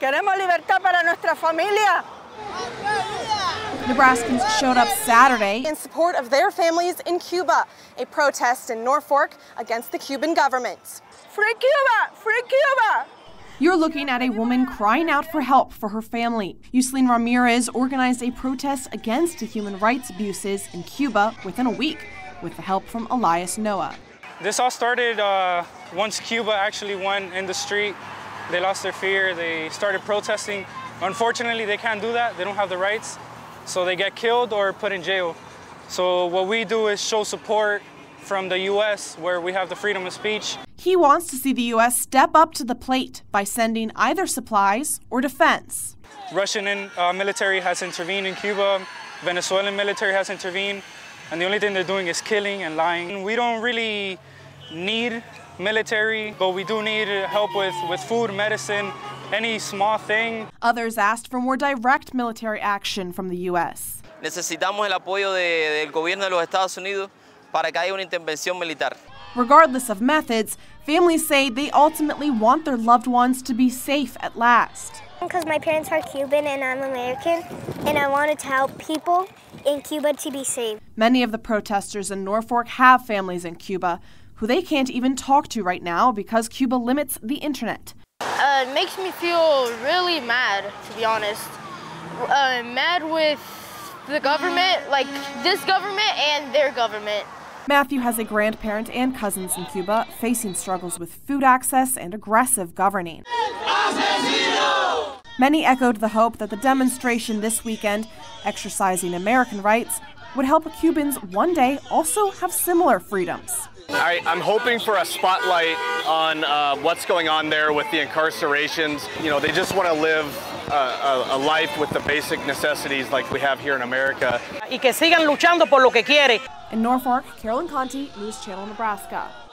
Queremos libertad para nuestra familia. Nebraskans showed up Saturday in support of their families in Cuba, a protest in Norfolk against the Cuban government. Free Cuba! Free Cuba! You're looking at a woman crying out for help for her family. Yuseline Ramirez organized a protest against the human rights abuses in Cuba within a week with the help from Elias Noah. This all started once Cuba actually went in the street. They lost their fear. They started protesting. Unfortunately, they can't do that. They don't have the rights. So they get killed or put in jail. So what we do is show support from the U.S. where we have the freedom of speech. He wants to see the U.S. step up to the plate by sending either supplies or defense. Russian military has intervened in Cuba, Venezuelan military has intervened, and the only thing they're doing is killing and lying. We don't really need military, but we do need help with food, medicine, any small thing. Others asked for more direct military action from the U.S. Necesitamos el apoyo del gobierno de los Estados Unidos para que haya una intervención militar. Regardless of methods, families say they ultimately want their loved ones to be safe at last. Because my parents are Cuban and I'm American, and I wanted to help people in Cuba to be safe. Many of the protesters in Norfolk have families in Cuba who they can't even talk to right now because Cuba limits the internet. It makes me feel really mad, to be honest. Mad with the government, like this government and their government. Matthew has a grandparent and cousins in Cuba facing struggles with food access and aggressive governing. Many echoed the hope that the demonstration this weekend, exercising American rights, would help Cubans one day also have similar freedoms. I'm hoping for a spotlight on what's going on there with the incarcerations. You know, they just want to live a life with the basic necessities like we have here in America. Y que sigan luchando por lo que quiere. In Norfolk, Carolyn Conti, News Channel Nebraska.